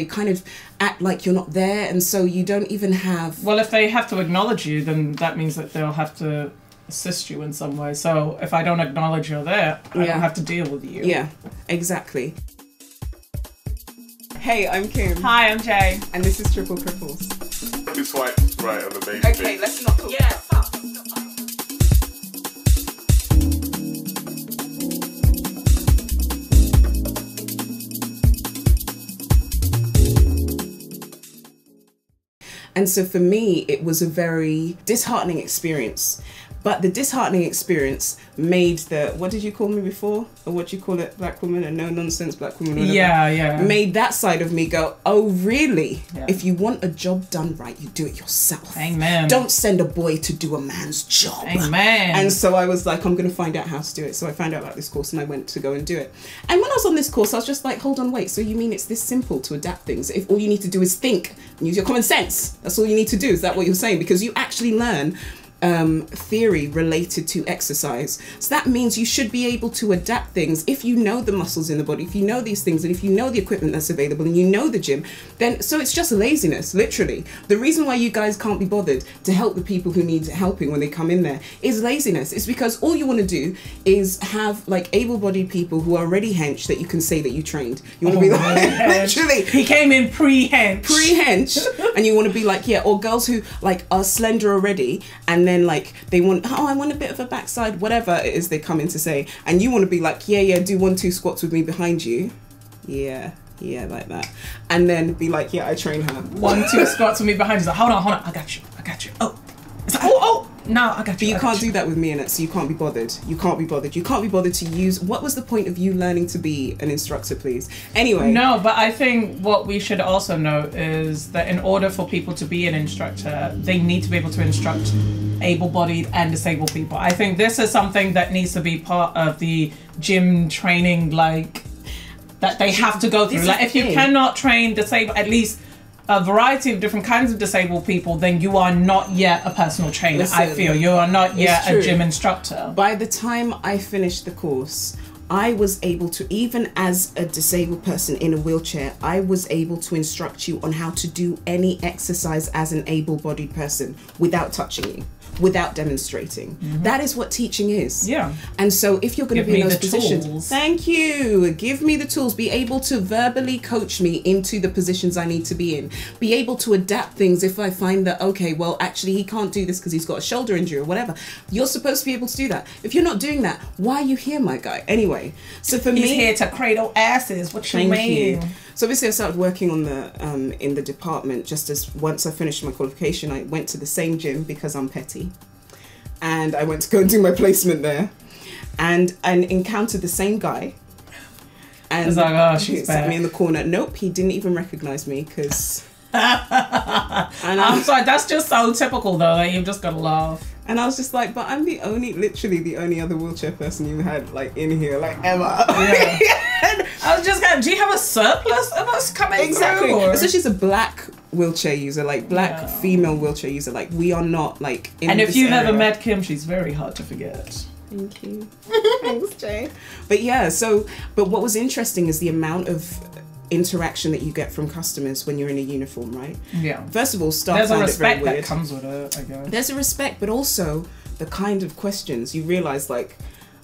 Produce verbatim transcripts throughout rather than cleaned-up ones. you kind of act like you're not there, and so you don't even have... Well, if they have to acknowledge you, then that means that they'll have to assist you in some way. So if I don't acknowledge you're there, I yeah. don't have to deal with you. Yeah, exactly. Hey, I'm Kim. Hi, I'm Jay. And this is Triple Cripples. It's like right on the main Okay, thing. Let's not talk yeah. about And so for me, it was a very disheartening experience. But the disheartening experience made the, what did you call me before? Or what do you call it? Black woman, a no-nonsense black woman. Whatever, yeah, yeah. Made that side of me go, oh, really? Yeah. If you want a job done right, you do it yourself. Amen. Don't send a boy to do a man's job. Amen. And so I was like, I'm going to find out how to do it. So I found out about this course and I went to go and do it. And when I was on this course, I was just like, hold on, wait. So you mean it's this simple to adapt things? If all you need to do is think and use your common sense. That's all you need to do. Is that what you're saying? Because you actually learn um, theory related to exercise. So that means you should be able to adapt things. If you know the muscles in the body, if you know these things, and if you know the equipment that's available and you know the gym, then so it's just laziness, literally. The reason why you guys can't be bothered to help the people who need helping when they come in there is laziness. It's because all you want to do is have like able-bodied people who are already hench that you can say that you trained. You want to oh, be like, literally. He came in pre-hench. Pre-hench. And you want to be like, yeah, or girls who like are slender already and then like they want, oh, I want a bit of a backside, whatever it is they come in to say, and you want to be like, yeah, yeah, do one, two squats with me behind you. Yeah, yeah, like that. And then be like, yeah, I train her. One, two squats with me behind you. Like, hold on, hold on, I got you, I got you. Oh, it's like, oh, oh. No, I got you. But you I can't you. do that with me in it, so you can't be bothered. You can't be bothered. You can't be bothered to use... What was the point of you learning to be an instructor, please? Anyway... No, but I think what we should also know is that in order for people to be an instructor, they need to be able to instruct able-bodied and disabled people. I think this is something that needs to be part of the gym training, like, that they have to go through. Like, if you cannot train disabled, at least... a variety of different kinds of disabled people, then you are not yet a personal trainer. Listen, I feel you are not yet a gym instructor. By the time I finished the course, I was able to, even as a disabled person in a wheelchair, I was able to instruct you on how to do any exercise as an able-bodied person without touching you, without demonstrating. Mm-hmm. That is what teaching is. Yeah. And so if you're going to be in those positions, tools. Thank you. Give me the tools. Be able to verbally coach me into the positions I need to be in. Be able to adapt things if I find that, okay, well, actually he can't do this because he's got a shoulder injury or whatever. You're supposed to be able to do that. If you're not doing that, why are you here, my guy? Anyway. So for me, he's here to cradle asses. What you mean? So obviously, I started working on the um, in the department. Just as once I finished my qualification, I went to the same gym because I'm petty, and I went to go and do my placement there, and and encountered the same guy. And I was like, oh, she's back. Sat me in the corner. Nope, he didn't even recognize me because. And I'm sorry, that's just so typical though. Like, you've just got to laugh. And I was just like, but I'm the only, literally the only other wheelchair person you had like in here, like ever. Yeah. I was just going, do you have a surplus of us coming exactly. through? Exactly. So she's a black wheelchair user, like black yeah. female wheelchair user. Like we are not like in And if you've area. ever met Kim, she's very hard to forget. Thank you. Thanks, Jay. But yeah, so, but what was interesting is the amount of interaction that you get from customers when you're in a uniform, right? Yeah. First of all, staff find it very weird. There's a respect that comes with it, I guess. There's a respect, but also the kind of questions you realise, like,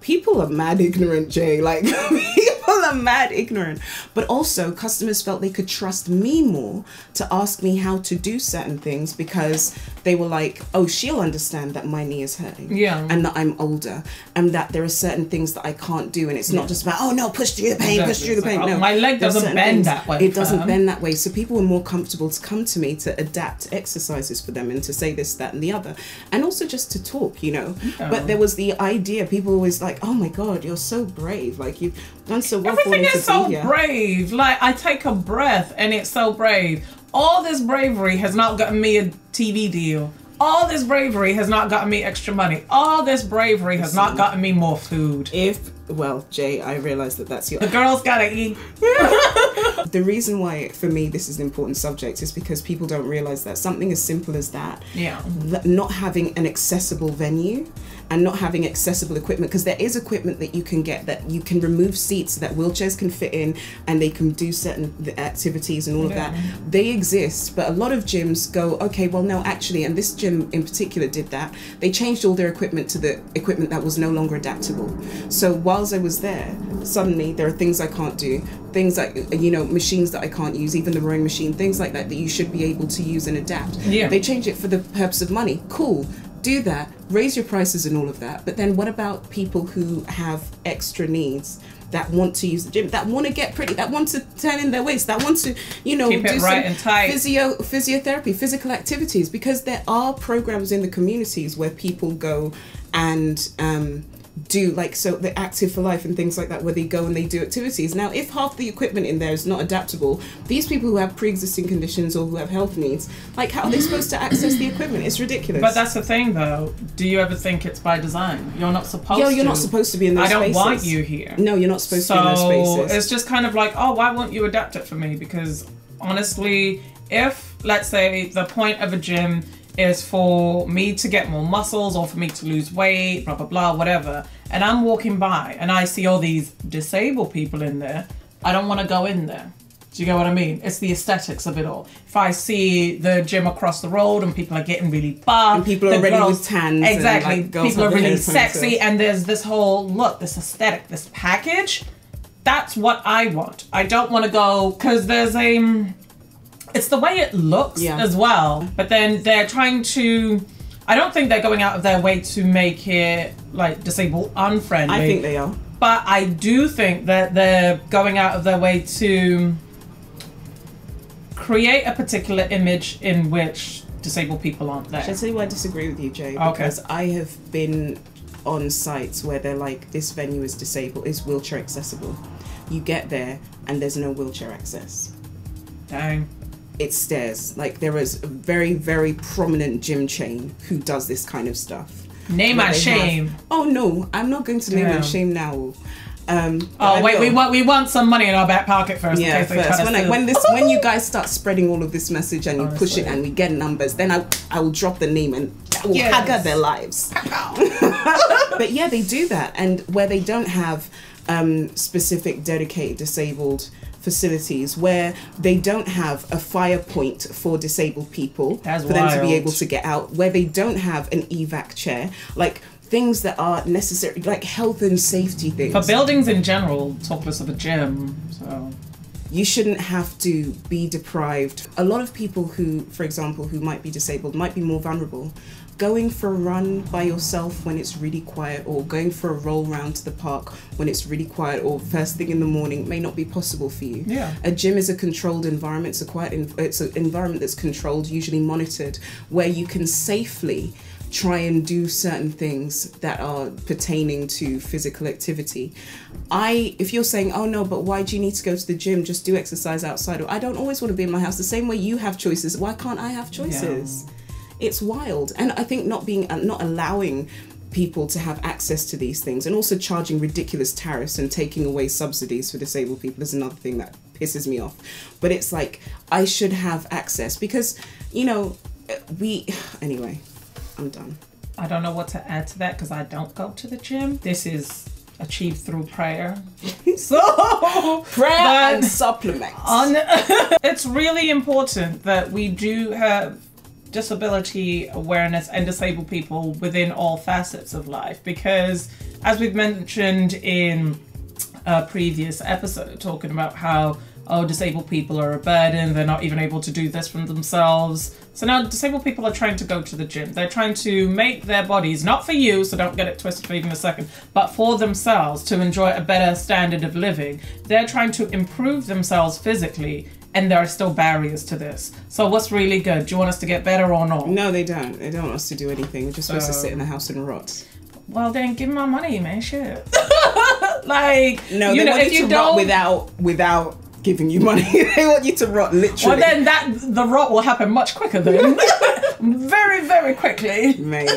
people are mad ignorant, Jay. Like, people are mad ignorant. But also, customers felt they could trust me more to ask me how to do certain things because they were like, oh, she'll understand that my knee is hurting. Yeah. And that I'm older and that there are certain things that I can't do. And it's yeah. not just about, oh, no, push through the pain, exactly. push through the pain. Like, no, my leg doesn't bend things, that way. It doesn't bend that way. So people were more comfortable to come to me to adapt exercises for them and to say this, that and the other. And also just to talk, you know. Yeah. But there was the idea, people always like, oh, my God, you're so brave. Like, you've done so well. Everything is so brave. Like, I take a breath and it's so brave. All this bravery has not gotten me a T V deal. All this bravery has not gotten me extra money. All this bravery has not gotten me more food. If well, Jay, I realise that that's your... The girl's gotta eat. The reason why, for me, this is an important subject is because people don't realise that something as simple as that, yeah. th not having an accessible venue and not having accessible equipment, because there is equipment that you can get, that you can remove seats so that wheelchairs can fit in and they can do certain activities and all yeah. of that. They exist, but a lot of gyms go, okay, well, no, actually, and this gym in particular did that. They changed all their equipment to the equipment that was no longer adaptable. So whilst I was there, suddenly there are things I can't do, things like, you know, machines that I can't use, even the rowing machine, things like that, that you should be able to use and adapt. Yeah. They change it for the purpose of money. Cool. Do that, raise your prices and all of that, but then what about people who have extra needs, that want to use the gym, that want to get pretty, that want to turn in their waist, that want to, you know, keep do right some and tight. physio physiotherapy, physical activities, because there are programs in the communities where people go and um do, like, so they're Active for Life and things like that, where they go and they do activities. Now, if half the equipment in there is not adaptable, these people who have pre-existing conditions or who have health needs, like, how are they supposed to access the equipment? It's ridiculous. But that's the thing, though. Do you ever think it's by design? You're not supposed Yo, to. You're not supposed to be in those spaces. I don't spaces. want you here. No, you're not supposed so to be in those spaces. So it's just kind of like, oh, why won't you adapt it for me? Because honestly, if, let's say, the point of a gym is for me to get more muscles or for me to lose weight, blah, blah, blah, whatever. And I'm walking by and I see all these disabled people in there. I don't want to go in there. Do you get what I mean? It's the aesthetics of it all. If I see the gym across the road and people are getting really buff. And people are really with tans. Exactly. And, like, people are really sexy. And there's this whole, look, this aesthetic, this package. That's what I want. I don't want to go, because there's a... It's the way it looks yeah. as well. But then they're trying to, I don't think they're going out of their way to make it like disabled unfriendly. I think they are. But I do think that they're going out of their way to create a particular image in which disabled people aren't there. Should I tell you why I disagree with you, Jay? Okay. Because I have been on sites where they're like, this venue is disabled, is wheelchair accessible. You get there and there's no wheelchair access. Dang. It's stairs. Like, there is a very, very prominent gym chain who does this kind of stuff. Name and shame. Have, oh no, I'm not going to name yeah. and shame now. Um, oh wait, we want we want some money in our back pocket first. Yeah, in case first. They when, I, when this when you guys start spreading all of this message and you Honestly. push it and we get numbers, then I I will drop the name and that will yes. hagger their lives. But yeah, they do that, and where they don't have um, specific dedicated disabled facilities, where they don't have a fire point for disabled people That's for wild. them to be able to get out, where they don't have an EVAC chair, like things that are necessary, like health and safety things. For buildings in general, talk less of a gym, so... You shouldn't have to be deprived. A lot of people who, for example, who might be disabled might be more vulnerable. Going for a run by yourself when it's really quiet, or going for a roll round to the park when it's really quiet, or first thing in the morning may not be possible for you. Yeah. A gym is a controlled environment. It's a quiet, it's an environment that's controlled, usually monitored, where you can safely try and do certain things that are pertaining to physical activity. I, if you're saying, oh no, but why do you need to go to the gym? Just do exercise outside. Or I don't always want to be in my house. The same way you have choices, why can't I have choices? Yeah. It's wild. And I think not being, not allowing people to have access to these things, and also charging ridiculous tariffs and taking away subsidies for disabled people is another thing that pisses me off. But it's like, I should have access, because, you know, we, anyway, I'm done. I don't know what to add to that, because I don't go to the gym. This is achieved through prayer. So prayer and supplements. On, it's really important that we do have disability awareness and disabled people within all facets of life, because as we've mentioned in a previous episode, talking about how, oh, disabled people are a burden, they're not even able to do this for themselves. So now disabled people are trying to go to the gym. They're trying to make their bodies, not for you, so don't get it twisted for even a second, but for themselves, to enjoy a better standard of living. They're trying to improve themselves physically, and there are still barriers to this. So what's really good? Do you want us to get better or not? No, they don't. They don't want us to do anything. We're just supposed so, to sit in the house and rot. Well, then give them my money, man. Shit. Like, no, you they know, want if you, you to don't... rot without, without giving you money. They want you to rot, literally. Well, then that the rot will happen much quicker then. Very, very quickly. Mate.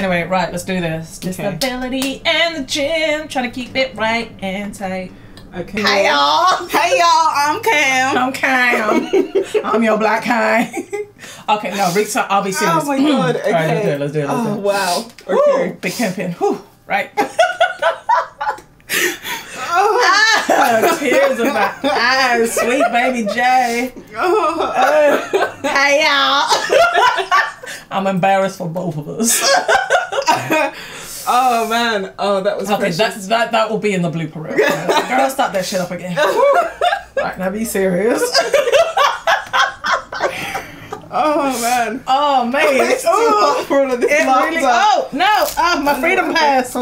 Anyway, right, let's do this. Disability okay. and the gym. Try to keep it right and tight. Okay. Hey y'all. Hey y'all. I'm Kim. I'm Kim. I'm your black guy. Okay, no, Rick's I'll be serious. Oh my god. Okay. All right, let's do it. Let's do it. Let's do it. Oh wow. Okay. Woo. Big Kimpin. Whew. Right. Oh, oh, tears in my eyes, sweet baby Jay. Oh. Oh. Hey y'all. I'm embarrassed for both of us. Oh man, oh that was okay. Precious. That's that. That will be in the blooper reel. Girl, start that shit up again. Right, now be serious. Oh man. Oh man. Oh, it's too hot for this. It really, oh no. Oh, my freedom pass.